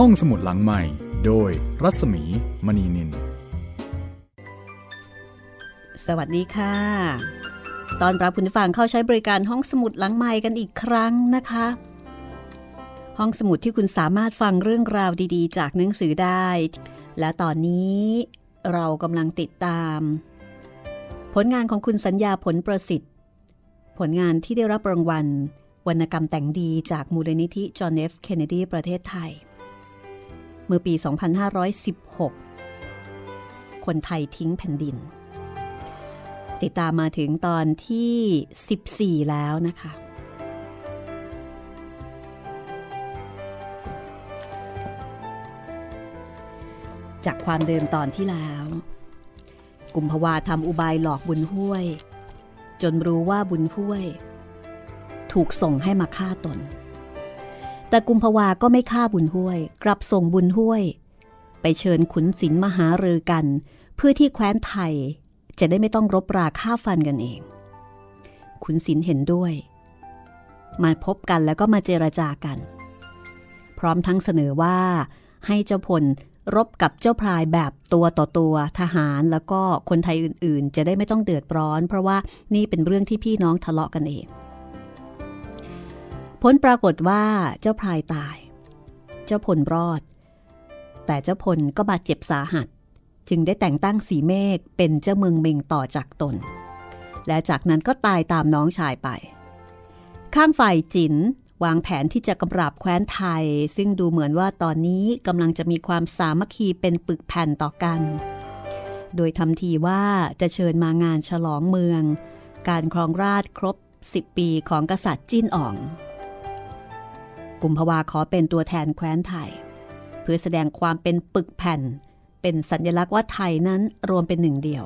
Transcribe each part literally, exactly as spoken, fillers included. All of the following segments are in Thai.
ห้องสมุดหลังใหม่โดยรัศมีมณีนินสวัสดีค่ะตอนรับคุณผู้ฟังเข้าใช้บริการห้องสมุดหลังใหม่กันอีกครั้งนะคะห้องสมุดที่คุณสามารถฟังเรื่องราวดีๆจากหนังสือได้และตอนนี้เรากำลังติดตามผลงานของคุณสัญญาผลประสิทธิ์ผลงานที่ได้รับรางวัลวรรณกรรมแต่งดีจากมูลนิธิจอห์น เอฟ เคนเนดีประเทศไทยเมื่อปีสองพันห้าร้อยสิบหกคนไทยทิ้งแผ่นดินติดตามมาถึงตอนที่สิบสี่แล้วนะคะจากความเดิมตอนที่แล้วกุมภวาทำอุบายหลอกบุญห้วยจนรู้ว่าบุญห้วยถูกส่งให้มาฆ่าตนแต่กุมภวาก็ไม่ฆ่าบุญห้วยกลับส่งบุญห้วยไปเชิญขุนศิลป์มาหารือกันเพื่อที่แคว้นไทยจะได้ไม่ต้องรบราฆ่าฟันกันเองขุนศิลป์เห็นด้วยมาพบกันแล้วก็มาเจรจากันพร้อมทั้งเสนอว่าให้เจ้าพลรบกับเจ้าพรายแบบตัวต่อตัวทหารแล้วก็คนไทยอื่นๆจะได้ไม่ต้องเดือดร้อนเพราะว่านี่เป็นเรื่องที่พี่น้องทะเลาะกันเองผลปรากฏว่าเจ้าพรายตายเจ้าพลรอดแต่เจ้าพลก็บาดเจ็บสาหัสจึงได้แต่งตั้งสีเมฆเป็นเจ้าเมืองเมงต่อจากตนและจากนั้นก็ตายตามน้องชายไปข้างฝ่ายจิ๋นวางแผนที่จะกำราบแคว้นไทยซึ่งดูเหมือนว่าตอนนี้กำลังจะมีความสามัคคีเป็นปึกแผ่นต่อกันโดยทำทีว่าจะเชิญมางานฉลองเมืองการครองราชครบสิบปีของกษัตริย์จิ้นอ๋องกุมภวาขอเป็นตัวแทนแคว้นไทยเพื่อแสดงความเป็นปึกแผ่นเป็นสัญลักษณ์ว่าไทยนั้นรวมเป็นหนึ่งเดียว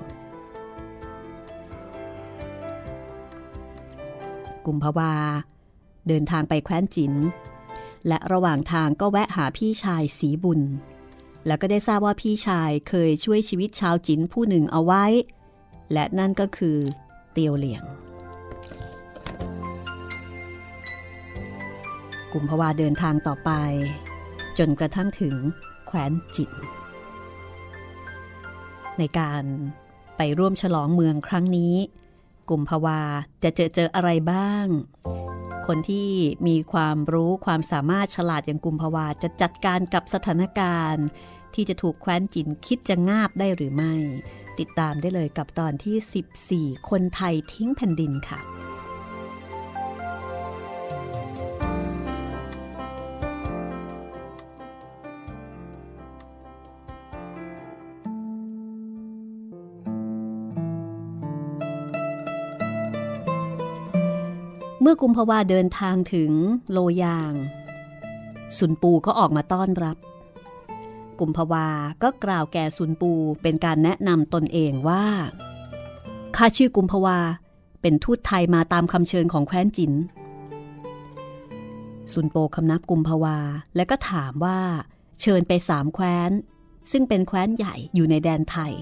กุมภวาเดินทางไปแคว้นจินและระหว่างทางก็แวะหาพี่ชายสีบุญแล้วก็ได้ทราบว่าพี่ชายเคยช่วยชีวิตชาวจินผู้หนึ่งเอาไว้และนั่นก็คือเตียวเหลียงกุมภวาเดินทางต่อไปจนกระทั่งถึงแคว้นจินในการไปร่วมฉลองเมืองครั้งนี้กุมภวาจะเจอเจออะไรบ้างคนที่มีความรู้ความสามารถฉลาดอย่างกุมภวาจะจัดการกับสถานการณ์ที่จะถูกแคว้นจินคิดจะงาบได้หรือไม่ติดตามได้เลยกับตอนที่สิบสี่คนไทยทิ้งแผ่นดินค่ะเมื่อกุมภวาเดินทางถึงโลยางสุนปูก็ออกมาต้อนรับกุมภวาก็กล่าวแก่สุนปูเป็นการแนะนำตนเองว่าข้าชื่อกุมภวาเป็นทูตไทยมาตามคำเชิญของแคว้นจินสุนปูคำนับกุมภวาแล้วก็ถามว่าเชิญไปสามแคว้นซึ่งเป็นแคว้นใหญ่อยู่ในแดนไทย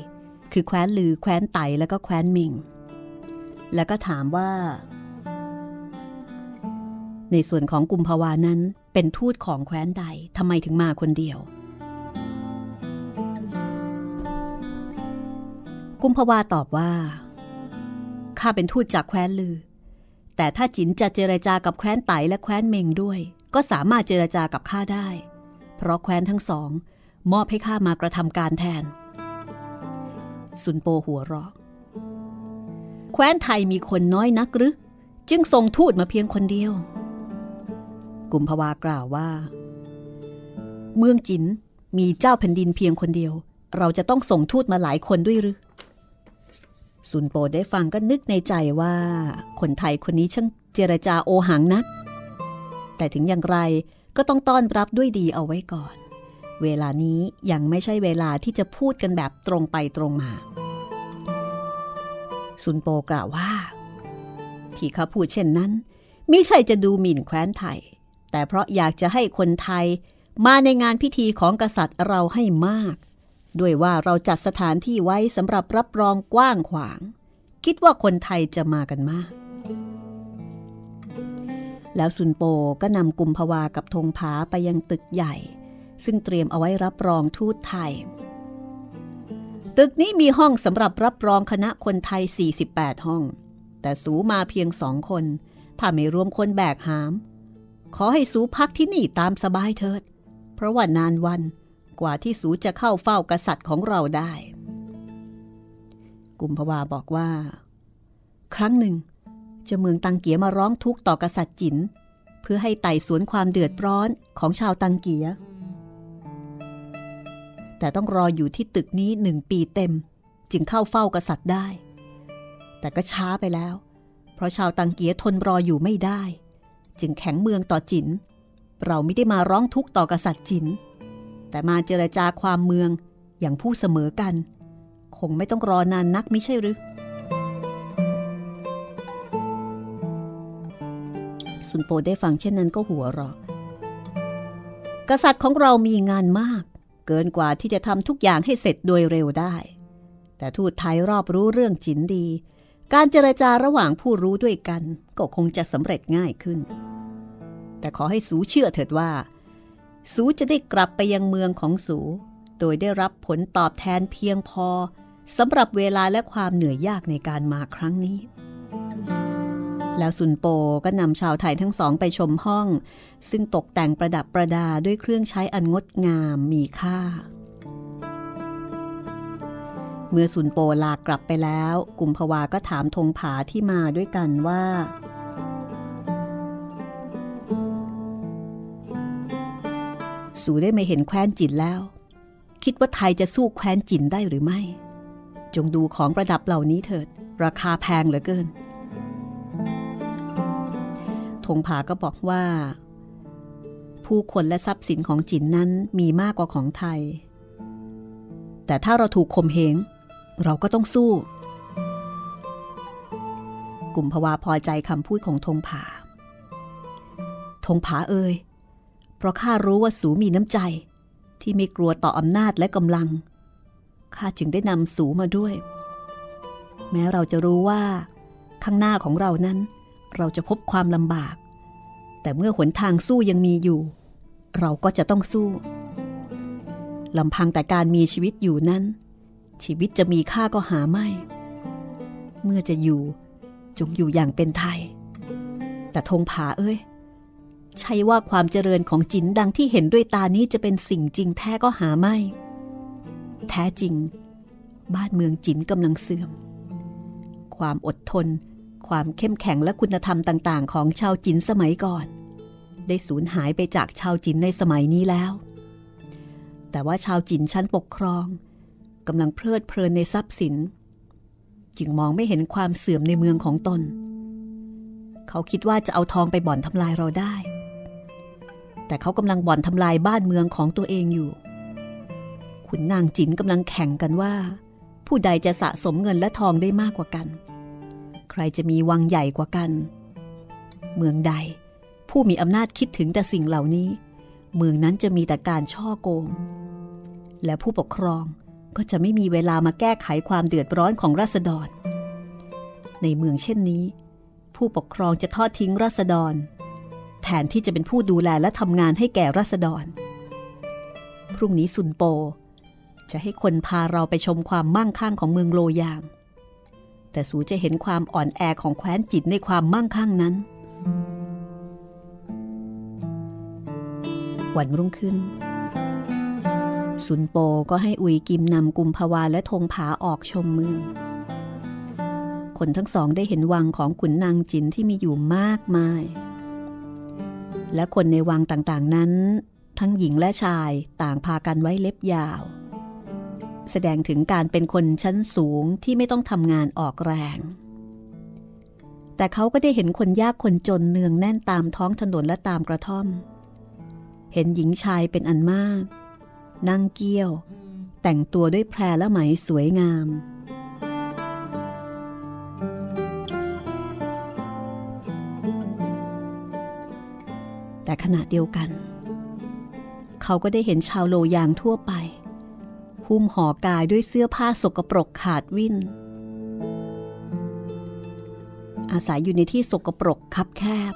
คือแคว้นลือแคว้นไตและก็แคว้นมิงแล้วก็ถามว่าในส่วนของกุมภวานั้นเป็นทูตของแคว้นใดทำไมถึงมาคนเดียวกุมภวาตอบว่าข้าเป็นทูตจากแคว้นลือแต่ถ้าจินจะเจรจากับแคว้นไตและแคว้นเมงด้วยก็สามารถเจรจากับข้าได้เพราะแคว้นทั้งสองมอบให้ข้ามากระทำการแทนสุนโปหัวเราะแคว้นไทยมีคนน้อยนักหรือจึงส่งทูตมาเพียงคนเดียวกุมภวากล่าวว่าเมืองจินมีเจ้าแผ่นดินเพียงคนเดียวเราจะต้องส่งทูตมาหลายคนด้วยหรือสุนโปได้ฟังก็นึกในใจว่าคนไทยคนนี้ช่างเจรจาโอหังนักแต่ถึงอย่างไรก็ต้องต้อนรับด้วยดีเอาไว้ก่อนเวลานี้ยังไม่ใช่เวลาที่จะพูดกันแบบตรงไปตรงมาสุนโปกล่าวว่าที่ข้าพูดเช่นนั้นมิใช่จะดูหมิ่นแคว้นไทยแต่เพราะอยากจะให้คนไทยมาในงานพิธีของกษัตริย์เราให้มากด้วยว่าเราจัดสถานที่ไว้สำหรับรับรองกว้างขวางคิดว่าคนไทยจะมากันมากแล้วสุนโปก็นำกุมภวากับธงผาไปยังตึกใหญ่ ซึ่งเตรียมเอาไว้รับรองทูตไทยตึกนี้มีห้องสำหรับรับรองคณะคนไทยสี่สิบแปดห้องแต่สูมาเพียงสองคนถ้าไม่รวมคนแบกหามขอให้สูพักที่นี่ตามสบายเถิดเพราะว่านานวันกว่าที่สูจะเข้าเฝ้ากษัตริย์ของเราได้กุมภาวาบอกว่าครั้งหนึ่งเจ้าเมืองตังเกียมาร้องทุกข์ต่อกษัตริย์จินเพื่อให้ไต่สวนความเดือดร้อนของชาวตังเกียแต่ต้องรออยู่ที่ตึกนี้หนึ่งปีเต็มจึงเข้าเฝ้ากษัตริย์ได้แต่ก็ช้าไปแล้วเพราะชาวตังเกียทนรออยู่ไม่ได้จึงแข็งเมืองต่อจินเราไม่ได้มาร้องทุกข์ต่อกษัตริย์จินแต่มาเจรจาความเมืองอย่างผู้เสมอกันคงไม่ต้องรอนานนักมิใช่หรือสุนโปได้ฟังเช่นนั้นก็หัวเราะกษัตริย์ของเรามีงานมากเกินกว่าที่จะทำทุกอย่างให้เสร็จโดยเร็วได้แต่ทูตไทยรอบรู้เรื่องจินดีการเจรจาระหว่างผู้รู้ด้วยกันก็คงจะสำเร็จง่ายขึ้นแต่ขอให้สูเชื่อเถิดว่าสูจะได้กลับไปยังเมืองของสูโดยได้รับผลตอบแทนเพียงพอสำหรับเวลาและความเหนื่อยยากในการมาครั้งนี้แล้วสุนโปก็นำชาวไทยทั้งสองไปชมห้องซึ่งตกแต่งประดับประดาด้วยเครื่องใช้อันงดงามมีค่าเมื่อสุนโปลากลับไปแล้วกุมภาวาก็ถามธงผาที่มาด้วยกันว่าสูได้ไม่เห็นแคว้นจินแล้วคิดว่าไทยจะสู้แคว้นจินได้หรือไม่จงดูของประดับเหล่านี้เถิดราคาแพงเหลือเกินธงผาก็บอกว่าผู้คนและทรัพย์สินของจินนั้นมีมากกว่าของไทยแต่ถ้าเราถูกข่มเหงเราก็ต้องสู้กุมภาวาพอใจคำพูดของธงผาธงผาเอ่ยเพราะข้ารู้ว่าสูมีน้ำใจที่ไม่กลัวต่ออำนาจและกำลังข้าจึงได้นำสูมาด้วยแม้เราจะรู้ว่าข้างหน้าของเรานั้นเราจะพบความลำบากแต่เมื่อหนทางสู้ยังมีอยู่เราก็จะต้องสู้ลำพังแต่การมีชีวิตอยู่นั้นชีวิตจะมีค่าก็หาไม่เมื่อจะอยู่จงอยู่อย่างเป็นไทยแต่ธงผาเอ้ยใช่ว่าความเจริญของจินดังที่เห็นด้วยตานี้จะเป็นสิ่งจริงแท้ก็หาไม่แท้จริงบ้านเมืองจินกำลังเสื่อมความอดทนความเข้มแข็งและคุณธรรมต่างๆของชาวจินสมัยก่อนได้สูญหายไปจากชาวจินในสมัยนี้แล้วแต่ว่าชาวจินชั้นปกครองกำลังเพลิดเพลินในทรัพย์สินจึงมองไม่เห็นความเสื่อมในเมืองของตนเขาคิดว่าจะเอาทองไปบ่อนทำลายเราได้แต่เขากำลังบ่อนทำลายบ้านเมืองของตัวเองอยู่ขุนนางจินกำลังแข่งกันว่าผู้ใดจะสะสมเงินและทองได้มากกว่ากันใครจะมีวังใหญ่กว่ากันเมืองใดผู้มีอำนาจคิดถึงแต่สิ่งเหล่านี้เมืองนั้นจะมีแต่การช่อโกงและผู้ปกครองก็จะไม่มีเวลามาแก้ไขความเดือดร้อนของราษฎรในเมืองเช่นนี้ผู้ปกครองจะทอดทิ้งราษฎรแทนที่จะเป็นผู้ดูแลและทำงานให้แก่ราษฎรพรุ่งนี้สุนโปจะให้คนพาเราไปชมความมั่งคั่งของเมืองโลยางแต่สูจะเห็นความอ่อนแอของแคว้นจินในความมั่งคั่งนั้นวันรุ่งขึ้นสุนโปก็ให้อุ๋ยกิมนำกุมภาวาและธงผาออกชมเมืองคนทั้งสองได้เห็นวังของขุนนางจินที่มีอยู่มากมายและคนในวังต่างๆนั้นทั้งหญิงและชายต่างพากันไว้เล็บยาวแสดงถึงการเป็นคนชั้นสูงที่ไม่ต้องทำงานออกแรงแต่เขาก็ได้เห็นคนยากคนจนเนืองแน่นตามท้องถนนและตามกระท่อมเห็นหญิงชายเป็นอันมากนั่งเกี้ยวแต่งตัวด้วยแพรและไหมสวยงามแต่ขณะเดียวกันเขาก็ได้เห็นชาวโลยางทั่วไปหุ้มห่อกายด้วยเสื้อผ้าสกปรกขาดวิ่นอาศัยอยู่ในที่สกปรกคับแคบ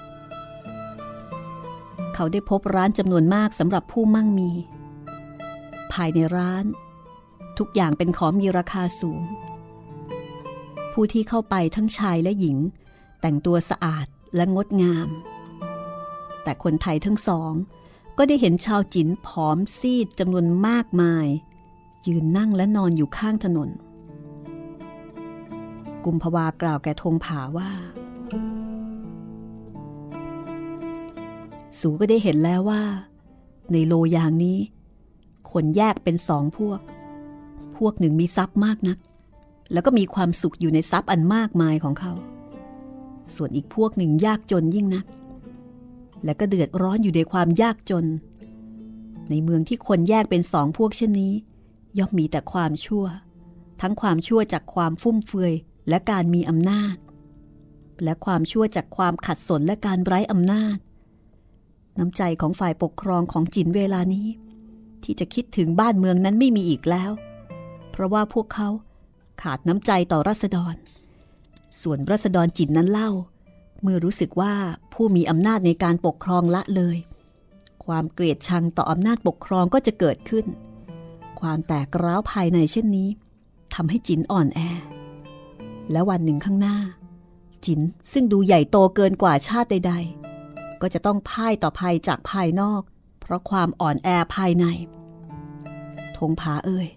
เขาได้พบร้านจำนวนมากสำหรับผู้มั่งมี ภายในร้านทุกอย่างเป็นของมีราคาสูงผู้ที่เข้าไปทั้งชายและหญิงแต่งตัวสะอาดและงดงามแต่คนไทยทั้งสองก็ได้เห็นชาวจีนผอมซีดจำนวนมากมายยืนนั่งและนอนอยู่ข้างถนนกุมภาวากล่าวแก่ธงผาว่าสูก็ได้เห็นแล้วว่าในโลอย่างนี้คนแยกเป็นสองพวกพวกหนึ่งมีทรัพย์มากนักแล้วก็มีความสุขอยู่ในทรัพย์อันมากมายของเขาส่วนอีกพวกหนึ่งยากจนยิ่งนักและก็เดือดร้อนอยู่ในความยากจนในเมืองที่คนแยกเป็นสองพวกเช่นนี้ย่อมมีแต่ความชั่วทั้งความชั่วจากความฟุ่มเฟือยและการมีอำนาจและความชั่วจากความขัดสนและการไร้อำนาจน้ำใจของฝ่ายปกครองของจีนเวลานี้ที่จะคิดถึงบ้านเมืองนั้นไม่มีอีกแล้วเพราะว่าพวกเขาขาดน้ำใจต่อราษฎรส่วนราษฎรจีนนั้นเล่าเมื่อรู้สึกว่าผู้มีอำนาจในการปกครองละเลยความเกลียดชังต่ออำนาจปกครองก็จะเกิดขึ้นความแตกร้าวภายในเช่นนี้ทำให้จินอ่อนแอและวันหนึ่งข้างหน้าจินซึ่งดูใหญ่โตเกินกว่าชาติใดๆก็จะต้องพ่ายต่อภัยจากภายนอกเพราะความอ่อนแอภายในธงผาเอ่ย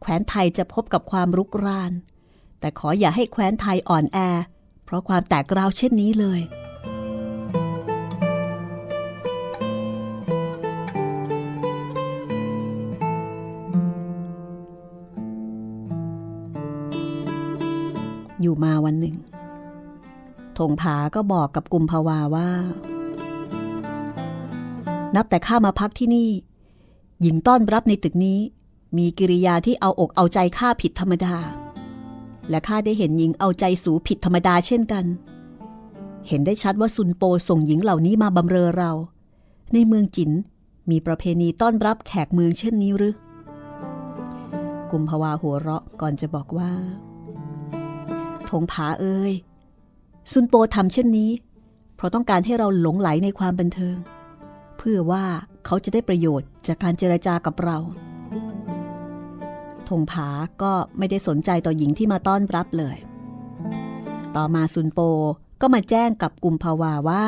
แคว้นไทยจะพบกับความรุกรานแต่ขออย่าให้แคว้นไทยอ่อนแอเพราะความแตกร้าวเช่นนี้เลยอยู่มาวันหนึ่งธงผาก็บอกกับกุมภาวาว่านับแต่ข้ามาพักที่นี่หญิงต้อนรับในตึกนี้มีกิริยาที่เอาอกเอาใจข้าผิดธรรมดาและข้าได้เห็นหญิงเอาใจสูผิดธรรมดาเช่นกันเห็นได้ชัดว่าซุนโปส่งหญิงเหล่านี้มาบำเรอเราในเมืองจินมีประเพณีต้อนรับแขกเมืองเช่นนี้หรือกุมภาวาหัวเราะก่อนจะบอกว่าธงผาเอ้ยซุนโปทำเช่นนี้เพราะต้องการให้เราหลงไหลในความบันเทิงเพื่อว่าเขาจะได้ประโยชน์จากการเจรจากับเราธงผาก็ไม่ได้สนใจต่อหญิงที่มาต้อนรับเลยต่อมาซุนโปก็มาแจ้งกับกุมภาวาว่า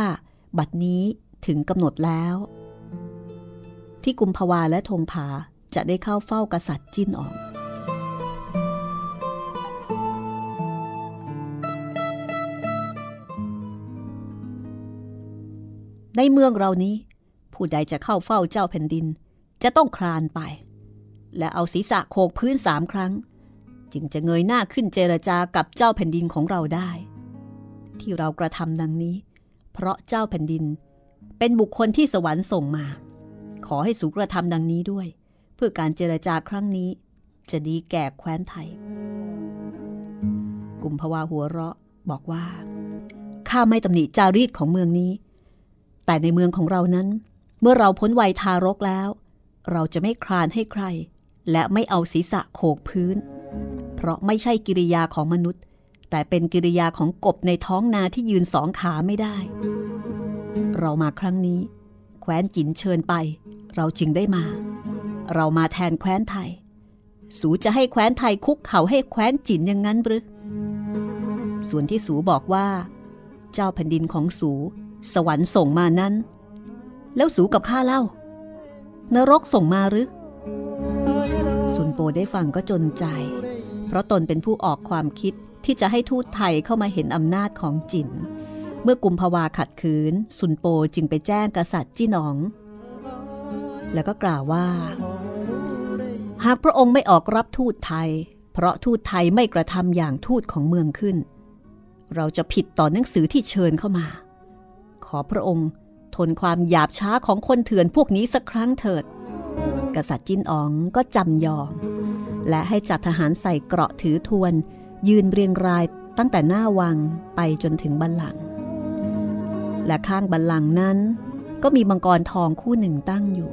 บัดนี้ถึงกำหนดแล้วที่กุมภาวาและธงผาจะได้เข้าเฝ้ากษัตริย์จิ้นออกในเมืองเรานี้ผู้ใดจะเข้าเฝ้าเจ้าแผ่นดินจะต้องคลานไปและเอาศีรษะโขกพื้นสามครั้งจึงจะเงยหน้าขึ้นเจรจากับเจ้าแผ่นดินของเราได้ที่เรากระทำดังนี้เพราะเจ้าแผ่นดินเป็นบุคคลที่สวรรค์ส่งมาขอให้สูกระทำดังนี้ด้วยเพื่อการเจรจาครั้งนี้จะดีแก่แคว้นไทยกุมภาวาหัวเราะบอกว่าข้าไม่ตำหนิจารีตของเมืองนี้แต่ในเมืองของเรานั้นเมื่อเราพ้นวัยทารกแล้วเราจะไม่คลานให้ใครและไม่เอาศีรษะโขกพื้นเพราะไม่ใช่กิริยาของมนุษย์แต่เป็นกิริยาของกบในท้องนาที่ยืนสองขาไม่ได้เรามาครั้งนี้แคว้นจินเชิญไปเราจึงได้มาเรามาแทนแคว้นไทยสูจะให้แคว้นไทยคุกเข่าให้แคว้นจินอย่างนั้นหรือส่วนที่สูบอกว่าเจ้าแผ่นดินของสูสวรรค์ส่งมานั้นแล้วสูกับข้าเล่านรกส่งมาหรือซุนโปได้ฟังก็จนใจเพราะตนเป็นผู้ออกความคิดที่จะให้ทูตไทยเข้ามาเห็นอำนาจของจินเมื่อกุมภาวาขัดขืนซุนโปจึงไปแจ้งกษัตริย์จี้หนองแล้วก็กล่าวว่าหากพระองค์ไม่ออกรับทูตไทยเพราะทูตไทยไม่กระทำอย่างทูตของเมืองขึ้นเราจะผิดต่อหนังสือที่เชิญเข้ามาขอพระองค์ทนความหยาบช้าของคนเถื่อนพวกนี้สักครั้งเถิดกษัตริย์จินอ๋องก็จำยอมและให้จัดทหารใส่เกราะถือทวนยืนเรียงรายตั้งแต่หน้าวังไปจนถึงบัลลังก์และข้างบัลลังก์นั้นก็มีมังกรทองคู่หนึ่งตั้งอยู่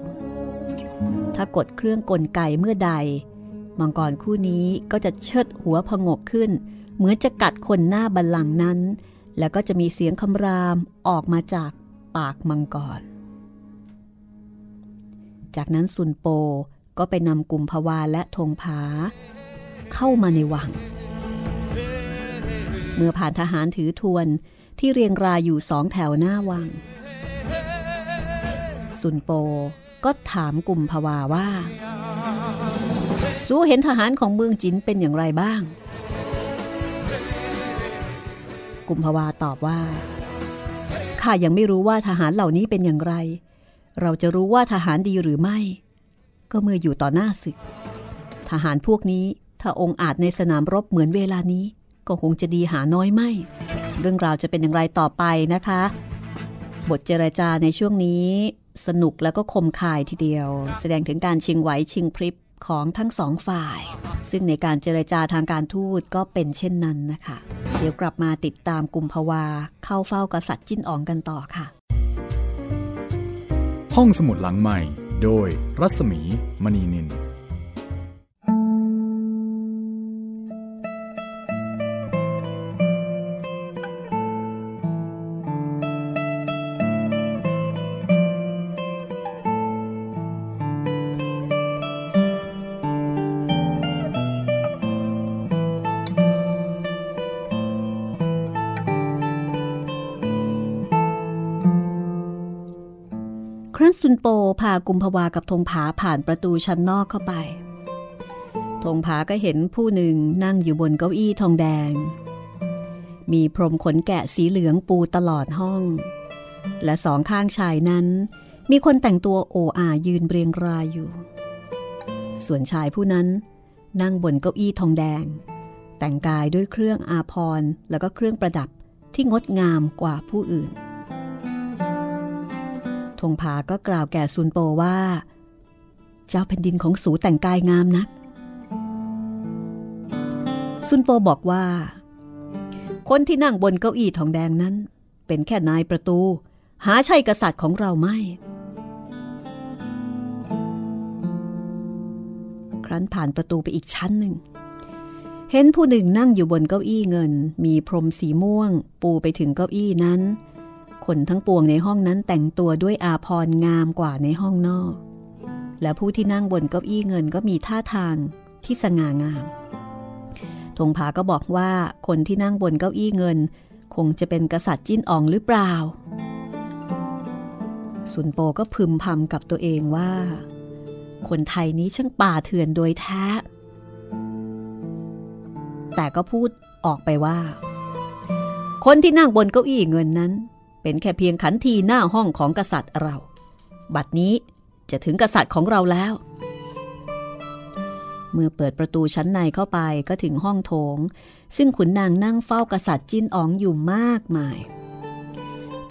ถ้ากดเครื่องกลไกเมื่อใดมังกรคู่นี้ก็จะเชิดหัวผงกขึ้นเหมือนจะกัดคนหน้าบัลลังก์นั้นแล้วก็จะมีเสียงคำรามออกมาจากปากมังกรจากนั้นซุนโป ก็ไปนำกลุ่มภวาและธงผาเข้ามาในวังเมื่อผ่านทหารถือทวนที่เรียงรายอยู่สองแถวหน้าวังสุนโปก็ถามกลุ่มภวาว่าสู้เห็นทหารของเมืองจินเป็นอย่างไรบ้างกลุ่มภวาตอบว่าข้ายังไม่รู้ว่าทหารเหล่านี้เป็นอย่างไรเราจะรู้ว่าทหารดีหรือไม่ก็เมื่ออยู่ต่อหน้าศึกทหารพวกนี้ถ้าองค์อาจในสนามรบเหมือนเวลานี้ก็คงจะดีหาน้อยไม่เรื่องราวจะเป็นอย่างไรต่อไปนะคะบทเจรจาในช่วงนี้สนุกแล้วก็คมคายทีเดียวแสดงถึงการชิงไหวชิงพริบของทั้งสองฝ่ายซึ่งในการเจรจาทางการทูตก็เป็นเช่นนั้นนะคะเดี๋ยวกลับมาติดตามกุมภาวาเข้าเฝ้ากษัตริย์จิ้นอ๋องกันต่อค่ะห้องสมุดหลังใหม่โดยรัศมีมณีนินซุนโปพากุมภาวากับธงผาผ่านประตูชั้นนอกเข้าไปธงผาก็เห็นผู้หนึ่งนั่งอยู่บนเก้าอี้ทองแดงมีพรมขนแกะสีเหลืองปูตลอดห้องและสองข้างชายนั้นมีคนแต่งตัวโออายืนเรียงรายอยู่ส่วนชายผู้นั้นนั่งบนเก้าอี้ทองแดงแต่งกายด้วยเครื่องอาภรณ์แล้วก็เครื่องประดับที่งดงามกว่าผู้อื่นธงผาก็กล่าวแก่ซุนโปว่าเจ้าแผ่นดินของสูแต่งกายงามนักซุนโปบอกว่าคนที่นั่งบนเก้าอี้ทองแดงนั้นเป็นแค่นายประตูหาใช่กษัตริย์ของเราไม่ครั้นผ่านประตูไปอีกชั้นหนึ่งเห็นผู้หนึ่งนั่งอยู่บนเก้าอี้เงินมีพรมสีม่วงปูไปถึงเก้าอี้นั้นคนทั้งปวงในห้องนั้นแต่งตัวด้วยอาภรณ์งามกว่าในห้องนอกและผู้ที่นั่งบนเก้าอี้เงินก็มีท่าทางที่สง่างามธงผาก็บอกว่าคนที่นั่งบนเก้าอี้เงินคงจะเป็นกษัตริย์จิ้นอ๋องหรือเปล่าสุนโปก็พึมพำกับตัวเองว่าคนไทยนี้ช่างป่าเถื่อนโดยแท้แต่ก็พูดออกไปว่าคนที่นั่งบนเก้าอี้เงินนั้นเป็นแค่เพียงขันทีหน้าห้องของกษัตริย์เราบัดนี้จะถึงกษัตริย์ของเราแล้วเมื่อเปิดประตูชั้นในเข้าไปก็ถึงห้องโถงซึ่งขุนนางนั่งเฝ้ากษัตริย์จิ้นอ๋องอยู่มากมาย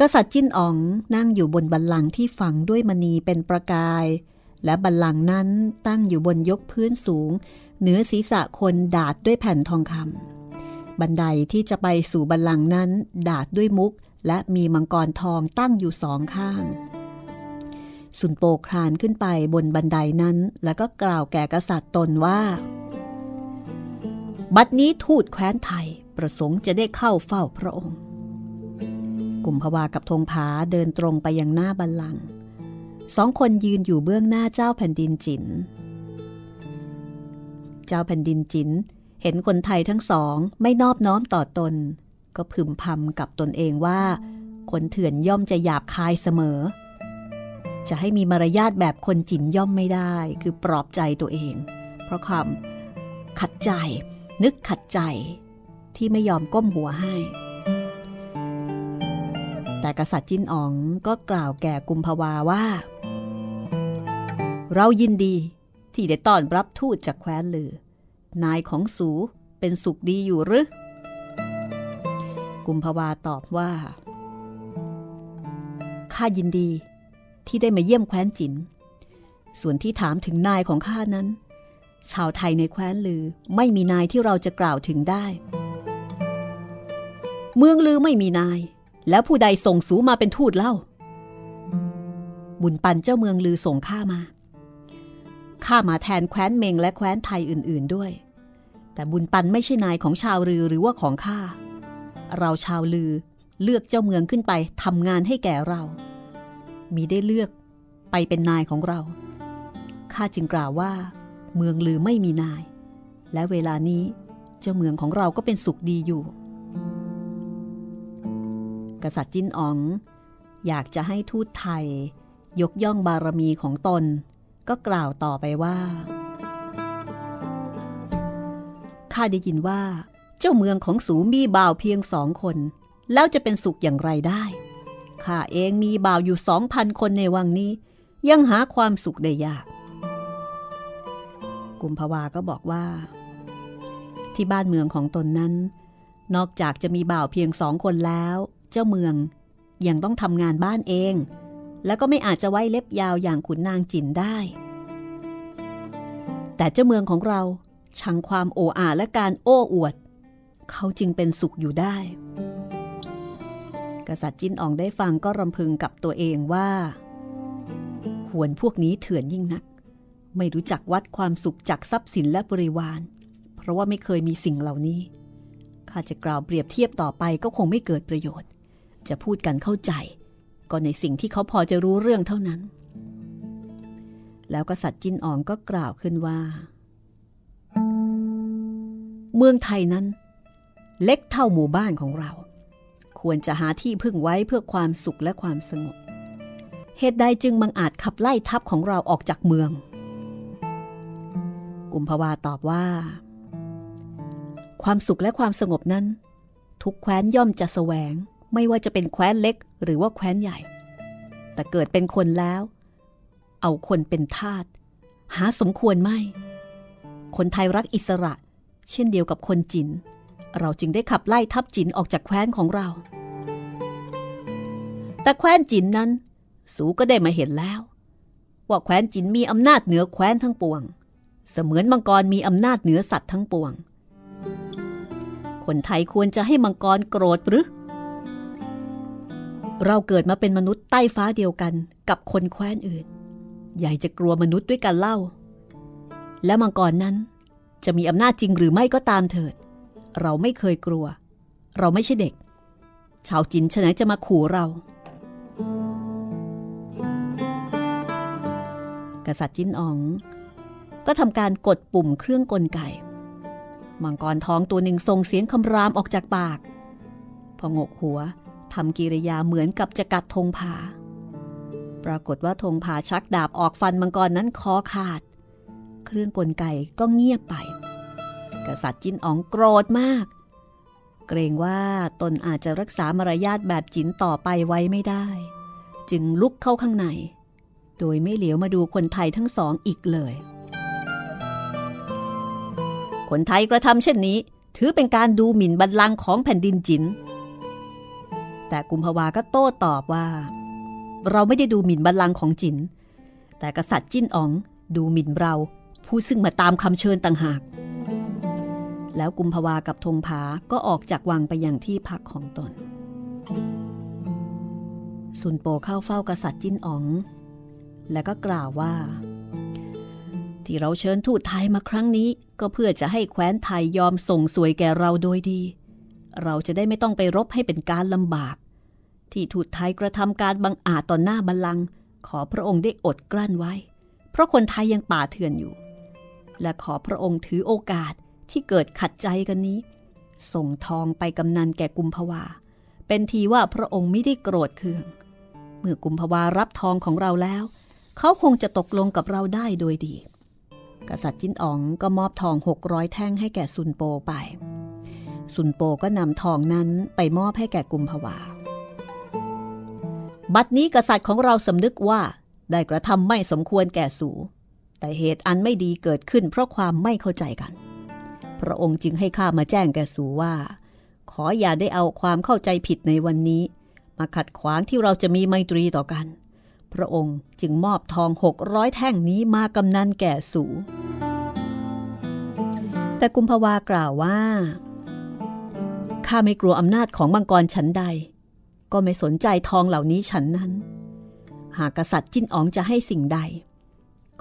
กษัตริย์จิ้นอ๋องนั่งอยู่บนบัลลังก์ที่ฝังด้วยมณีเป็นประกายและบัลลังก์นั้นตั้งอยู่บนยกพื้นสูงเหนือศีรษะคนดาดด้วยแผ่นทองคำบันไดที่จะไปสู่บัลลังก์นั้นดาดด้วยมุกและมีมังกรทองตั้งอยู่สองข้างสุนโปคลานขึ้นไปบนบันไดนั้นแล้วก็กล่าวแก่กษัตริย์ตนว่าบัดนี้ทูตแคว้นไทยประสงค์จะได้เข้าเฝ้าพระองค์กุมภาวากับธงผาเดินตรงไปยังหน้าบัลลังก์สองคนยืนอยู่เบื้องหน้าเจ้าแผ่นดินจินเจ้าแผ่นดินจินเห็นคนไทยทั้งสองไม่นอบน้อมต่อตนก็พึมพำกับตนเองว่าคนเถื่อนย่อมจะหยาบคายเสมอจะให้มีมารยาทแบบคนจินย่อมไม่ได้คือปลอบใจตัวเองเพราะความขัดใจนึกขัดใจที่ไม่ยอมก้มหัวให้แต่กษัตริย์จิ้นอ๋องก็กล่าวแก่กุมภาวาว่าเรายินดีที่ได้ต้อนรับทูตจากแคว้นลือนายของสูเป็นสุขดีอยู่หรือกุมภาวาตอบว่าข้ายินดีที่ได้มาเยี่ยมแคว้นจินส่วนที่ถามถึงนายของข้านั้นชาวไทยในแคว้นลือไม่มีนายที่เราจะกล่าวถึงได้เมืองลือไม่มีนายแล้วผู้ใดส่งสูมาเป็นทูตเล่าบุญปันเจ้าเมืองลือส่งข้ามาข้ามาแทนแคว้นเมงและแคว้นไทยอื่นๆด้วยแต่บุญปันไม่ใช่นายของชาวลือหรือว่าของข้าเราชาวลือเลือกเจ้าเมืองขึ้นไปทำงานให้แก่เรามิได้เลือกไปเป็นนายของเรา ข้าจึงกล่าวว่าเมืองลือไม่มีนายและเวลานี้เจ้าเมืองของเราก็เป็นสุขดีอยู่กษัตริย์จิ้นอ๋องอยากจะให้ทูตไทยยกย่องบารมีของตนก็กล่าวต่อไปว่าข้าได้ยินว่าเจ้าเมืองของสูมีบ่าวเพียงสองคนแล้วจะเป็นสุขอย่างไรได้ข้าเองมีบ่าวอยู่สองพันคนในวังนี้ยังหาความสุขได้ยากกุมภาวาก็บอกว่าที่บ้านเมืองของตนนั้นนอกจากจะมีบ่าวเพียงสองคนแล้วเจ้าเมืองยังต้องทำงานบ้านเองแล้วก็ไม่อาจจะไว้เล็บยาวอย่างขุนนางจินได้แต่เจ้าเมืองของเราชังความโอ้อาและการโอ้อวดเขาจึงเป็นสุขอยู่ได้กษัตริย์จินอ๋องได้ฟังก็รำพึงกับตัวเองว่าหวนพวกนี้เถื่อนยิ่งนักไม่รู้จักวัดความสุขจากทรัพย์สินและบริวารเพราะว่าไม่เคยมีสิ่งเหล่านี้ข้าจะกล่าวเปรียบเทียบต่อไปก็คงไม่เกิดประโยชน์จะพูดกันเข้าใจก็ในสิ่งที่เขาพอจะรู้เรื่องเท่านั้นแล้วกษัตริย์จินอ๋องก็กล่าวขึ้นว่าเมืองไทยนั้นเล็กเท่าหมู่บ้านของเราควรจะหาที่พึ่งไว้เพื่อความสุขและความสงบเหตุใดจึงบังอาจขับไล่ทัพของเราออกจากเมืองกุมภาวาตอบว่าความสุขและความสงบนั้นทุกแคว้นย่อมจะแสวงไม่ว่าจะเป็นแคว้นเล็กหรือว่าแคว้นใหญ่แต่เกิดเป็นคนแล้วเอาคนเป็นทาสหาสมควรไม่คนไทยรักอิสระเช่นเดียวกับคนจีนเราจึงได้ขับไล่ทัพจินออกจากแคว้นของเราแต่แคว้นจินนั้นสูก็ได้มาเห็นแล้วว่าแคว้นจินมีอำนาจเหนือแคว้นทั้งปวงเสมือนมังกรมีอำนาจเหนือสัตว์ทั้งปวงคนไทยควรจะให้มังกรโกรธหรือเราเกิดมาเป็นมนุษย์ใต้ฟ้าเดียวกันกับคนแคว้นอื่นใหญ่จะกลัวมนุษย์ด้วยกันเล่าและมังกรนั้นจะมีอำนาจจริงหรือไม่ก็ตามเถิดเราไม่เคยกลัวเราไม่ใช่เด็กชาวจีนฉะนั้นจะมาขู่เรากษัตริย์จิ้นอ๋องก็ทำการกดปุ่มเครื่องกลไกมังกรทองตัวหนึ่งส่งเสียงคำรามออกจากปากพองกหัวทำกิริยาเหมือนกับจะกัดธงผาปรากฏว่าธงผาชักดาบออกฟันมังกรนั้นคอขาดเครื่องกลไกก็เงียบไปกษัตริย์จิ้นอ๋องโกรธมากเกรงว่าตนอาจจะรักษามารยาทแบบจินต่อไปไว้ไม่ได้จึงลุกเข้าข้างในโดยไม่เหลียวมาดูคนไทยทั้งสองอีกเลยคนไทยกระทำเช่นนี้ถือเป็นการดูหมิ่นบัลลังก์ของแผ่นดินจินแต่กุมภาวาก็โต้ตอบว่าเราไม่ได้ดูหมิ่นบัลลังก์ของจินแต่กษัตริย์จิ้นอ๋องดูหมิ่นเราผู้ซึ่งมาตามคำเชิญต่างหากแล้วกุมภาวากับธงผาก็ออกจากวังไปอย่างที่พักของตนซุนโปเข้าเฝ้ากษัตริย์จิ้นอ๋องและก็กล่าวว่าที่เราเชิญทูตไทยมาครั้งนี้ก็เพื่อจะให้แคว้นไทยยอมส่งสวยแก่เราโดยดีเราจะได้ไม่ต้องไปรบให้เป็นการลำบากที่ทูตไทยกระทำการบังอาจต่อหน้าบัลลังก์ขอพระองค์ได้อดกลั้นไว้เพราะคนไทยยังป่าเถื่อนอยู่และขอพระองค์ถือโอกาสที่เกิดขัดใจกันนี้ส่งทองไปกำนันแก่กุมภาวาเป็นทีว่าพระองค์ไม่ได้โกรธเคืองเมื่อกุมภาวารับทองของเราแล้วเขาคงจะตกลงกับเราได้โดยดีกษัตริย์จิ้นอ๋องก็มอบทองหกร้อยแท่งให้แก่ซุนโปไปซุนโปก็นำทองนั้นไปมอบให้แก่กุมภาวาบัดนี้กษัตริย์ของเราสำนึกว่าได้กระทำไม่สมควรแก่สูแต่เหตุอันไม่ดีเกิดขึ้นเพราะความไม่เข้าใจกันพระองค์จึงให้ข้ามาแจ้งแก่สูว่าขออย่าได้เอาความเข้าใจผิดในวันนี้มาขัดขวางที่เราจะมีไมตรีต่อกันพระองค์จึงมอบทองหกร้อยแท่งนี้มากำนันแก่สูแต่กุมภาวากล่าวว่าข้าไม่กลัวอำนาจของมังกรฉันใดก็ไม่สนใจทองเหล่านี้ฉันนั้นหากกษัตริย์จิ้นอ๋องจะให้สิ่งใด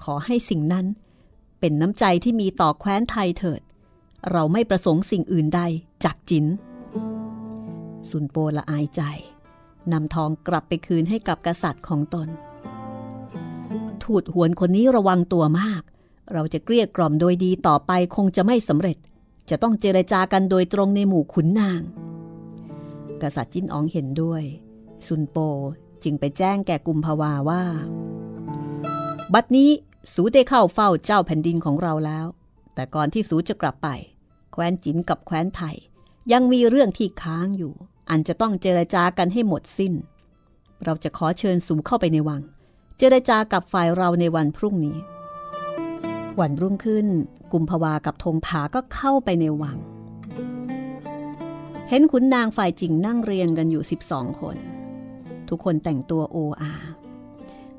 ขอให้สิ่งนั้นเป็นน้ำใจที่มีต่อแคว้นไทยเถิดเราไม่ประสงค์สิ่งอื่นใดจากจินซุนโปละอายใจนำทองกลับไปคืนให้กับกษัตริย์ของตน ทูตหวนคนนี้ระวังตัวมากเราจะเกลี้ยกล่อมโดยดีต่อไปคงจะไม่สำเร็จจะต้องเจรจากันโดยตรงในหมู่ขุนนางกษัตริย์จิ้นอ๋องเห็นด้วยซุนโปจึงไปแจ้งแก่กุมภาวาว่าบัดนี้สูได้เข้าเฝ้าเจ้าแผ่นดินของเราแล้วแต่ก่อนที่สูจะกลับไปแคว้นจินกับแคว้นไทยยังมีเรื่องที่ค้างอยู่อันจะต้องเจรจากันให้หมดสิ้นเราจะขอเชิญสูเข้าไปในวังเจรจากับฝ่ายเราในวันพรุ่งนี้วันรุ่งขึ้นกุมภาวากับธงผาก็เข้าไปในวังเห็นขุนนางฝ่ายจิงนั่งเรียงกันอยู่สิบสองคนทุกคนแต่งตัวโออา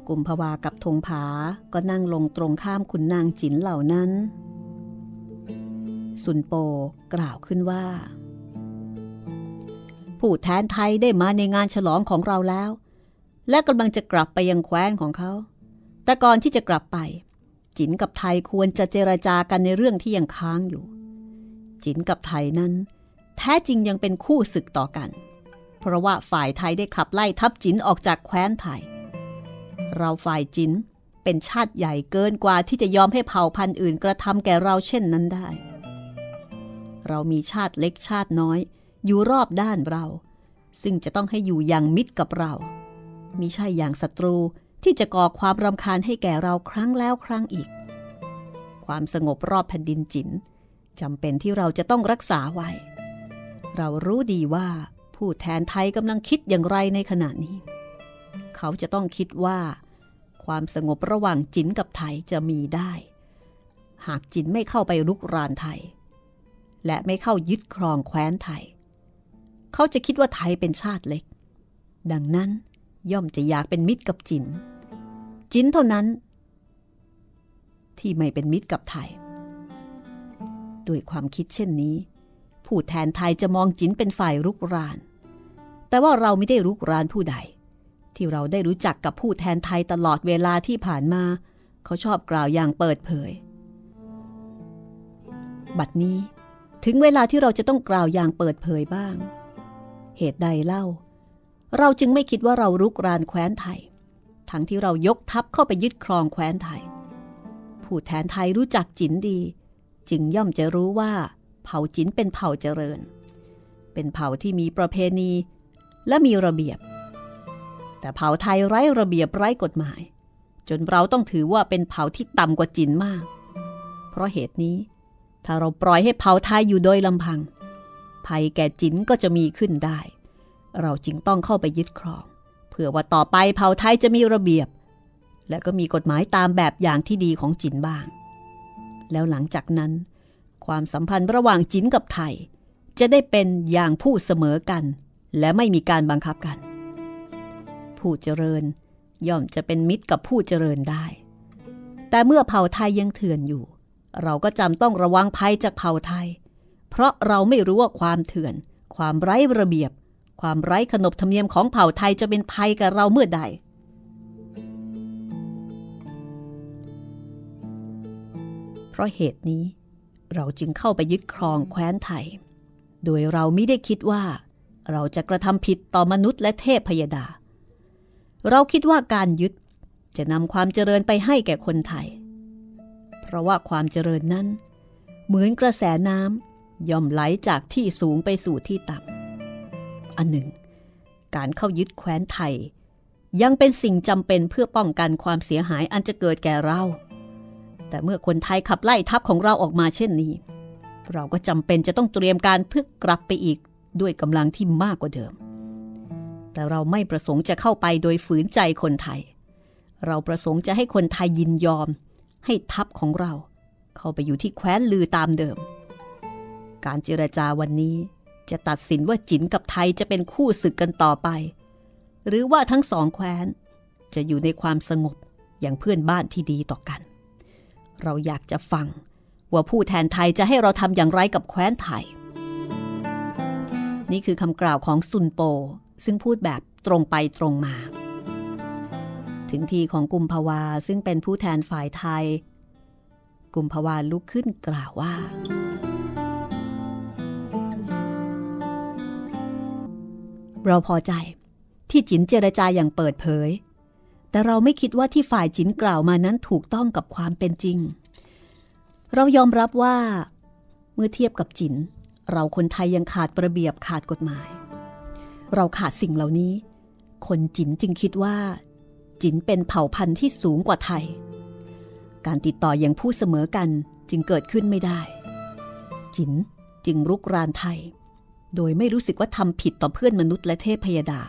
กุมภาวากับธงผาก็นั่งลงตรงข้ามขุนนางจินเหล่านั้นซุนโปกล่าวขึ้นว่าผู้แทนไทยได้มาในงานฉลองของเราแล้วและกำลังจะกลับไปยังแคว้นของเขาแต่ก่อนที่จะกลับไปจินกับไทยควรจะเจรจากันในเรื่องที่ยังค้างอยู่จินกับไทยนั้นแท้จริงยังเป็นคู่ศึกต่อกันเพราะว่าฝ่ายไทยได้ขับไล่ทัพจินออกจากแคว้นไทยเราฝ่ายจินเป็นชาติใหญ่เกินกว่าที่จะยอมให้เผ่าพันธุ์อื่นกระทำแก่เราเช่นนั้นได้เรามีชาติเล็กชาติน้อยอยู่รอบด้านเราซึ่งจะต้องให้อยู่อย่างมิตรกับเรามิใช่อย่างศัตรูที่จะก่อความรำคาญให้แก่เราครั้งแล้วครั้งอีกความสงบรอบแผ่นดินจินจำเป็นที่เราจะต้องรักษาไว้เรารู้ดีว่าผู้แทนไทยกำลังคิดอย่างไรในขณะนี้เขาจะต้องคิดว่าความสงบระหว่างจินกับไทยจะมีได้หากจินไม่เข้าไปรุกรานไทยและไม่เข้ายึดครองแคว้นไทยเขาจะคิดว่าไทยเป็นชาติเล็กดังนั้นย่อมจะอยากเป็นมิตรกับจินจินเท่านั้นที่ไม่เป็นมิตรกับไทยด้วยความคิดเช่นนี้ผู้แทนไทยจะมองจินเป็นฝ่ายรุกรานแต่ว่าเราไม่ได้รุกรานผู้ใดที่เราได้รู้จักกับผู้แทนไทยตลอดเวลาที่ผ่านมาเขาชอบกล่าวอย่างเปิดเผยบัดนี้ถึงเวลาที่เราจะต้องกล่าวอย่างเปิดเผยบ้างเหตุใดเล่าเราจึงไม่คิดว่าเรารุกรานแคว้นไทยทั้งที่เรายกทัพเข้าไปยึดครองแคว้นไทยผู้แทนไทยรู้จักจินดีจึงย่อมจะรู้ว่าเผ่าจินเป็นเผ่าเจริญเป็นเผ่าที่มีประเพณีและมีระเบียบแต่เผ่าไทยไร้ระเบียบไร้กฎหมายจนเราต้องถือว่าเป็นเผ่าที่ต่ำกว่าจินมากเพราะเหตุนี้ถ้าเราปล่อยให้เผ่าไทยอยู่โดยลำพังภัยแก่จินก็จะมีขึ้นได้เราจึงต้องเข้าไปยึดครองเพื่อว่าต่อไปเผ่าไทยจะมีระเบียบและก็มีกฎหมายตามแบบอย่างที่ดีของจินบ้างแล้วหลังจากนั้นความสัมพันธ์ระหว่างจินกับไทยจะได้เป็นอย่างผู้เสมอกันและไม่มีการบังคับกันผู้เจริญย่อมจะเป็นมิตรกับผู้เจริญได้แต่เมื่อเผ่าไทยยังเถื่อนอยู่เราก็จำต้องระวังภัยจากเผ่าไทยเพราะเราไม่รู้ว่าความเถื่อนความไร้ระเบียบความไร้ขนบธรรมเนียมของเผ่าไทยจะเป็นภัยกับเราเมื่อใดเพราะเหตุนี้เราจึงเข้าไปยึดครองแคว้นไทยโดยเราไม่ได้คิดว่าเราจะกระทำผิดต่อมนุษย์และเทพพยดาเราคิดว่าการยึดจะนำความเจริญไปให้แก่คนไทยเพราะว่าความเจริญนั้นเหมือนกระแสน้ำย่อมไหลจากที่สูงไปสู่ที่ต่ำอันหนึ่งการเข้ายึดแคว้นไทยยังเป็นสิ่งจำเป็นเพื่อป้องกันความเสียหายอันจะเกิดแก่เราแต่เมื่อคนไทยขับไล่ทัพของเราออกมาเช่นนี้เราก็จำเป็นจะต้องเตรียมการเพื่อกลับไปอีกด้วยกำลังที่มากกว่าเดิมแต่เราไม่ประสงค์จะเข้าไปโดยฝืนใจคนไทยเราประสงค์จะให้คนไทยยินยอมให้ทัพของเราเข้าไปอยู่ที่แคว้นลือตามเดิมการเจรจาวันนี้จะตัดสินว่าจินกับไทยจะเป็นคู่ศึกกันต่อไปหรือว่าทั้งสองแคว้นจะอยู่ในความสงบอย่างเพื่อนบ้านที่ดีต่อกันเราอยากจะฟังว่าผู้แทนไทยจะให้เราทำอย่างไรกับแคว้นไทยนี่คือคำกล่าวของซุนโปซึ่งพูดแบบตรงไปตรงมาถึงทีของกุมภาวาซึ่งเป็นผู้แทนฝ่ายไทยกุมภาวาลุกขึ้นกล่าวว่าเราพอใจที่จินเจรจาอย่างเปิดเผย แต่เราไม่คิดว่าที่ฝ่ายจินกล่าวมานั้นถูกต้องกับความเป็นจริงเรายอมรับว่าเมื่อเทียบกับจินเราคนไทยยังขาดระเบียบขาดกฎหมายเราขาดสิ่งเหล่านี้คนจินจึงคิดว่าจินเป็นเผ่าพันธุ์ที่สูงกว่าไทยการติดต่ออย่างผู้เสมอกันจึงเกิดขึ้นไม่ได้จินจึงรุกรานไทยโดยไม่รู้สึกว่าทำผิดต่อเพื่อนมนุษย์และเทพยดา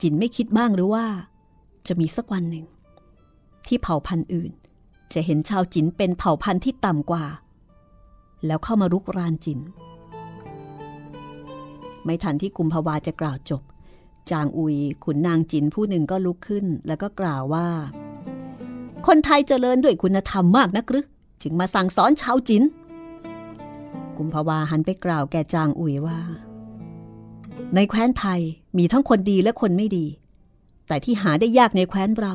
จินไม่คิดบ้างหรือว่าจะมีสักวันหนึ่งที่เผ่าพันธุ์อื่นจะเห็นชาวจินเป็นเผ่าพันธุ์ที่ต่ำกว่าแล้วเข้ามารุกรานจินไม่ทันที่กุมภาวาจะกล่าวจบจางอุยขุนนางจินผู้หนึ่งก็ลุกขึ้นแล้วก็กล่าวว่าคนไทยเจริญด้วยคุณธรรมมากนักหรือจึงมาสั่งสอนชาวจินกุมภาวาหันไปกล่าวแก่จางอุยว่าในแคว้นไทยมีทั้งคนดีและคนไม่ดีแต่ที่หาได้ยากในแคว้นเรา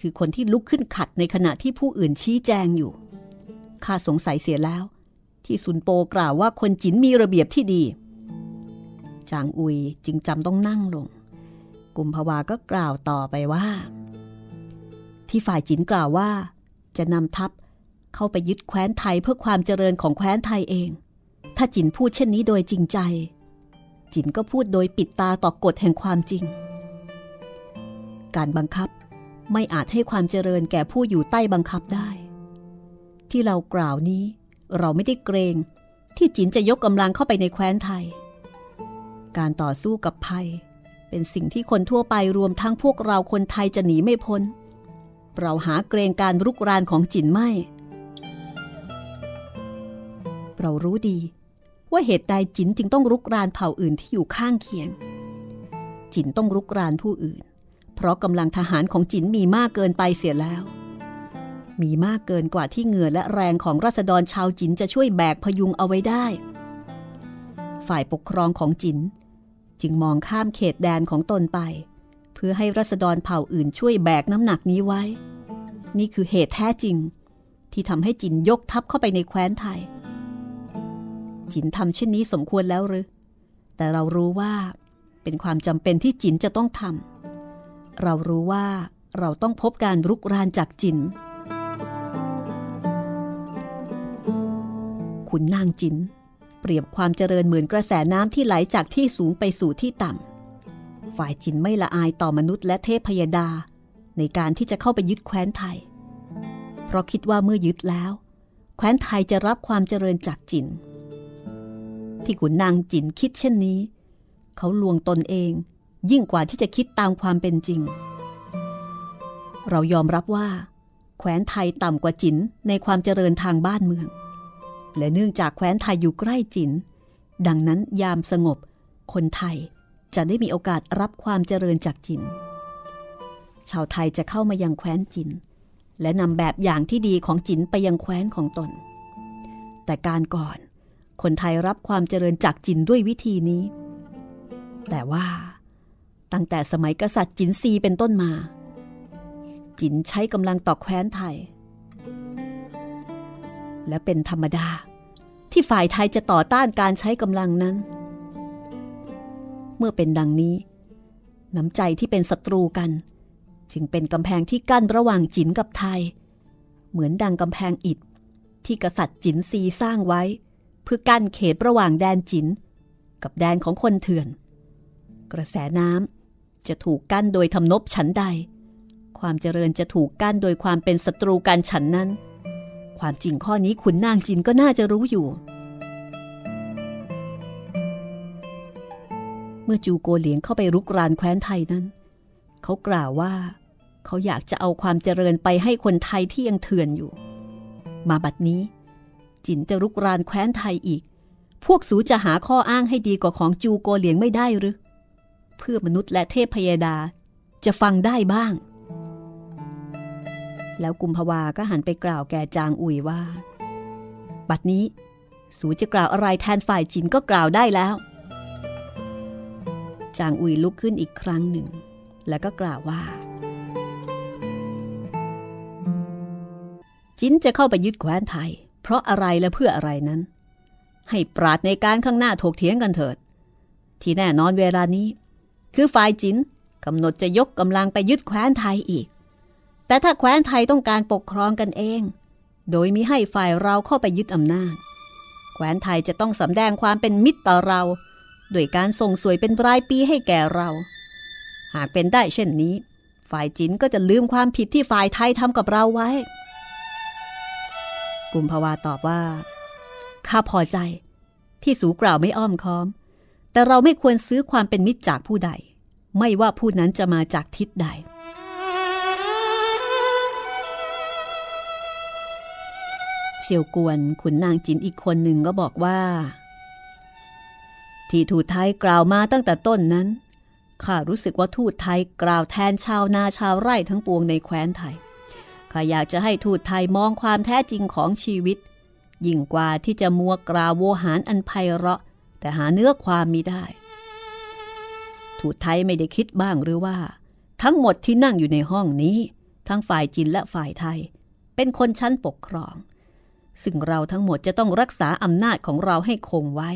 คือคนที่ลุกขึ้นขัดในขณะที่ผู้อื่นชี้แจงอยู่ข้าสงสัยเสียแล้วที่ซุนโปกล่าวว่าคนจินมีระเบียบที่ดีจางอุยจึงจำต้องนั่งลงกุมภาวาก็กล่าวต่อไปว่าที่ฝ่ายจินกล่าวว่าจะนำทัพเข้าไปยึดแคว้นไทยเพื่อความเจริญของแคว้นไทยเองถ้าจินพูดเช่นนี้โดยจริงใจจินก็พูดโดยปิดตาต่อกฎแห่งความจริงการบังคับไม่อาจให้ความเจริญแก่ผู้อยู่ใต้บังคับได้ที่เรากล่าวนี้เราไม่ได้เกรงที่จินจะยกกำลังเข้าไปในแคว้นไทยการต่อสู้กับภัยเป็นสิ่งที่คนทั่วไปรวมทั้งพวกเราคนไทยจะหนีไม่พ้นเราหาเกรงการรุกรานของจินไม่เรารู้ดีว่าเหตุใดจินจึงต้องรุกรานเผ่าอื่นที่อยู่ข้างเคียงจินต้องรุกรานผู้อื่นเพราะกำลังทหารของจินมีมากเกินไปเสียแล้วมีมากเกินกว่าที่เหงื่อและแรงของราษฎรชาวจินจะช่วยแบกพยุงเอาไว้ได้ฝ่ายปกครองของจินจึงมองข้ามเขตแดนของตนไปเพื่อให้ราษฎรเผ่าอื่นช่วยแบกน้ำหนักนี้ไว้นี่คือเหตุแท้จริงที่ทำให้จินยกทัพเข้าไปในแคว้นไทยจินทำเช่นนี้สมควรแล้วหรือแต่เรารู้ว่าเป็นความจำเป็นที่จินจะต้องทำเรารู้ว่าเราต้องพบการรุกรานจากจินขุนนางจินเปรียบความเจริญเหมือนกระแสน้ำที่ไหลจากที่สูงไปสู่ที่ต่ำฝ่ายจินไม่ละอายต่อมนุษย์และเทพยดาในการที่จะเข้าไปยึดแคว้นไทยเพราะคิดว่าเมื่อยึดแล้วแคว้นไทยจะรับความเจริญจากจินที่ขุนนางจินคิดเช่นนี้เขาลวงตนเองยิ่งกว่าที่จะคิดตามความเป็นจริงเรายอมรับว่าแคว้นไทยต่ำกว่าจินในความเจริญทางบ้านเมืองและเนื่องจากแคว้นไทยอยู่ใกล้จินดังนั้นยามสงบคนไทยจะได้มีโอกาสรับความเจริญจากจินชาวไทยจะเข้ามายังแคว้นจินและนำแบบอย่างที่ดีของจินไปยังแคว้นของตนแต่การก่อนคนไทยรับความเจริญจากจินด้วยวิธีนี้แต่ว่าตั้งแต่สมัยกษัตริย์จินซีเป็นต้นมาจินใช้กำลังต่อแคว้นไทยและเป็นธรรมดาที่ฝ่ายไทยจะต่อต้านการใช้กำลังนั้นเมื่อเป็นดังนี้น้ำใจที่เป็นศัตรูกันจึงเป็นกำแพงที่กั้นระหว่างจินกับไทยเหมือนดังกำแพงอิฐที่กษัตริย์จินซีสร้างไว้เพื่อกั้นเขตระหว่างแดนจินกับแดนของคนเถื่อนกระแสน้ำจะถูกกั้นโดยทำนบฉันใดความเจริญจะถูกกั้นโดยความเป็นศัตรูกันฉันนั้นความจริงข้อนี้ขุนนางจินก็น่าจะรู้อยู่เมื่อจูโกเหลียงเข้าไปรุกรานแคว้นไทยนั้นเขากล่าวว่าเขาอยากจะเอาความเจริญไปให้คนไทยที่ยังเถื่อนอยู่มาบัดนี้จินจะรุกรานแคว้นไทยอีกพวกสูจะหาข้ออ้างให้ดีกว่าของจูโกเหลียงไม่ได้หรือเพื่อมนุษย์และเทพยดาจะฟังได้บ้างแล้วกุมภาวาก็หันไปกล่าวแก่จางอุ๋ยว่าบัดนี้สูจะกล่าวอะไรแทนฝ่ายจินก็กล่าวได้แล้วจางอุ๋ยลุกขึ้นอีกครั้งหนึ่งแล้วก็กล่าวว่าจินจะเข้าไปยึดแคว้นไทยเพราะอะไรและเพื่ออะไรนั้นให้ปราดในการข้างหน้าถกเถียงกันเถิดที่แน่นอนเวลานี้คือฝ่ายจิน กำหนดจะยกกำลังไปยึดแคว้นไทยอีกแต่ถ้าแคว้นไทยต้องการปกครองกันเองโดยมิให้ฝ่ายเราเข้าไปยึดอำนาจแคว้นไทยจะต้องสำแดงความเป็นมิตรต่อเราโดยการส่งสวยเป็นรายปีให้แก่เราหากเป็นได้เช่นนี้ฝ่ายจีนก็จะลืมความผิดที่ฝ่ายไทยทำกับเราไว้กุมภาวาตอบว่าข้าพอใจที่สูกล่าวไม่อ้อมค้อมแต่เราไม่ควรซื้อความเป็นมิตรจากผู้ใดไม่ว่าผู้นั้นจะมาจากทิศใดเสี่ยวกวนขุนนางจีนอีกคนหนึ่งก็บอกว่าที่ทูตไทยกล่าวมาตั้งแต่ต้นนั้นข้ารู้สึกว่าทูตไทยกล่าวแทนชาวนาชาวไร่ทั้งปวงในแคว้นไทยข้าอยากจะให้ทูตไทยมองความแท้จริงของชีวิตยิ่งกว่าที่จะมัวกล่าวโวหารอันไพเราะแต่หาเนื้อความมิได้ทูตไทยไม่ได้คิดบ้างหรือว่าทั้งหมดที่นั่งอยู่ในห้องนี้ทั้งฝ่ายจีนและฝ่ายไทยเป็นคนชั้นปกครองซึ่งเราทั้งหมดจะต้องรักษาอำนาจของเราให้คงไว้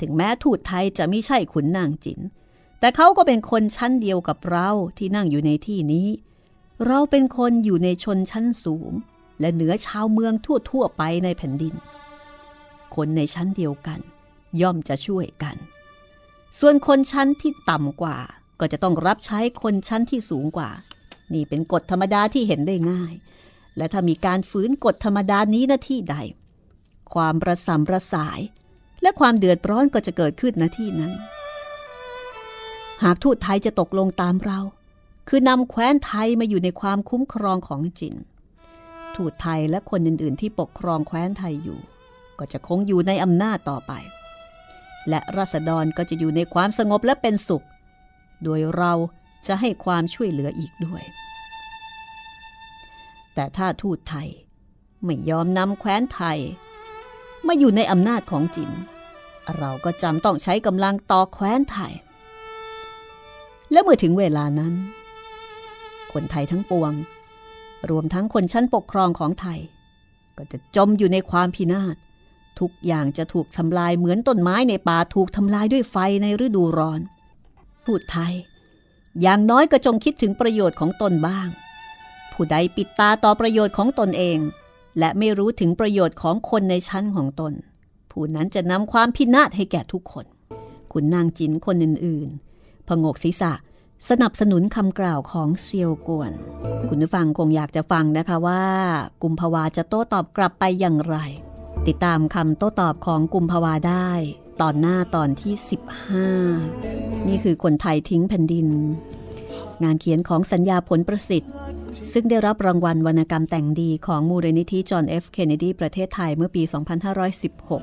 ถึงแม้ทูตไทยจะไม่ใช่ขุนนางจินแต่เขาก็เป็นคนชั้นเดียวกับเราที่นั่งอยู่ในที่นี้เราเป็นคนอยู่ในชนชั้นสูงและเหนือชาวเมืองทั่วๆไปในแผ่นดินคนในชั้นเดียวกันย่อมจะช่วยกันส่วนคนชั้นที่ต่ำกว่าก็จะต้องรับใช้คนชั้นที่สูงกว่านี่เป็นกฎธรรมดาที่เห็นได้ง่ายและถ้ามีการฝืนกฎธรรมดานี้ณที่ใดความระสำระสายและความเดือดร้อนก็จะเกิดขึ้นณที่นั้นหากทูตไทยจะตกลงตามเราคือนำแคว้นไทยมาอยู่ในความคุ้มครองของจีนทูตไทยและคนอื่นๆที่ปกครองแคว้นไทยอยู่ก็จะคงอยู่ในอำนาจต่อไปและราษฎรก็จะอยู่ในความสงบและเป็นสุขโดยเราจะให้ความช่วยเหลืออีกด้วยแต่ถ้าทูตไทยไม่ยอมนำแคว้นไทยมาอยู่ในอำนาจของจีนเราก็จำต้องใช้กำลังต่อแคว้นไทยและเมื่อถึงเวลานั้นคนไทยทั้งปวงรวมทั้งคนชั้นปกครองของไทยก็จะจมอยู่ในความพินาศทุกอย่างจะถูกทำลายเหมือนต้นไม้ในป่าถูกทำลายด้วยไฟในฤดูร้อนทูตไทยอย่างน้อยก็จงคิดถึงประโยชน์ของตนบ้างผู้ใดปิดตาต่อประโยชน์ของตนเองและไม่รู้ถึงประโยชน์ของคนในชั้นของตนผู้นั้นจะนำความพินาศให้แก่ทุกคนขุนนางจินคนอื่นๆผงกศีรษะสนับสนุนคำกล่าวของเซียวกวนคุณผู้ฟังคงอยากจะฟังนะคะว่ากุมภาวาจะโต้ตอบกลับไปอย่างไรติดตามคำโต้ตอบของกุมภาวาได้ตอนหน้าตอนที่สิบห้านี่คือคนไทยทิ้งแผ่นดินงานเขียนของสัญญาผลประสิทธิ์ซึ่งได้รับรางวัลวรรณกรรมแต่งดีของมูลนิธิจอห์น เอฟ เคนเนดีประเทศไทยเมื่อปีสองพันห้าร้อยสิบหก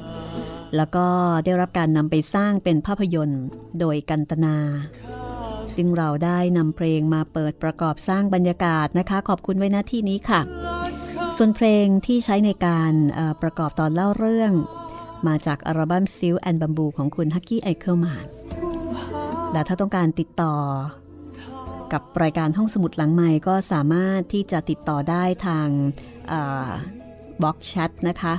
แล้วก็ได้รับการนำไปสร้างเป็นภาพยนตร์โดยกันตนาซึ่งเราได้นำเพลงมาเปิดประกอบสร้างบรรยากาศนะคะขอบคุณไว้ณที่นี้ค่ะส่วนเพลงที่ใช้ในการประกอบตอนเล่าเรื่องมาจากอัลบั้มซิลแอนด์บัมบูของคุณฮักกี้ไอเคิลแมนและถ้าต้องการติดต่อกับรายการห้องสมุดหลังไมค์ก็สามารถที่จะติดต่อได้ทางบล็อกแชทนะคะ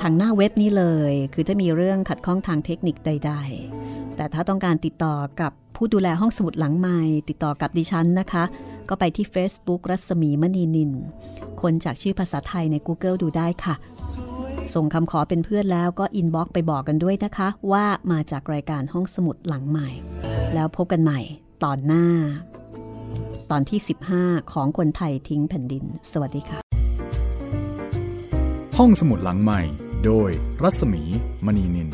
ทางหน้าเว็บนี้เลยคือถ้ามีเรื่องขัดข้องทางเทคนิคใดๆแต่ถ้าต้องการติดต่อกับผู้ดูแลห้องสมุดหลังไมค์ติดต่อกับดิฉันนะคะก็ไปที่ Facebook รัศมีมณีนินคนจากชื่อภาษาไทยใน Google ดูได้ค่ะส่งคำขอเป็นเพื่อนแล้วก็อินบ็อกซ์ไปบอกกันด้วยนะคะว่ามาจากรายการห้องสมุดหลังไมค์แล้วพบกันใหม่ตอนหน้าตอนที่สิบห้าของคนไทยทิ้งแผ่นดินสวัสดีค่ะห้องสมุดหลังไมค์โดยรัศมีมณีนิน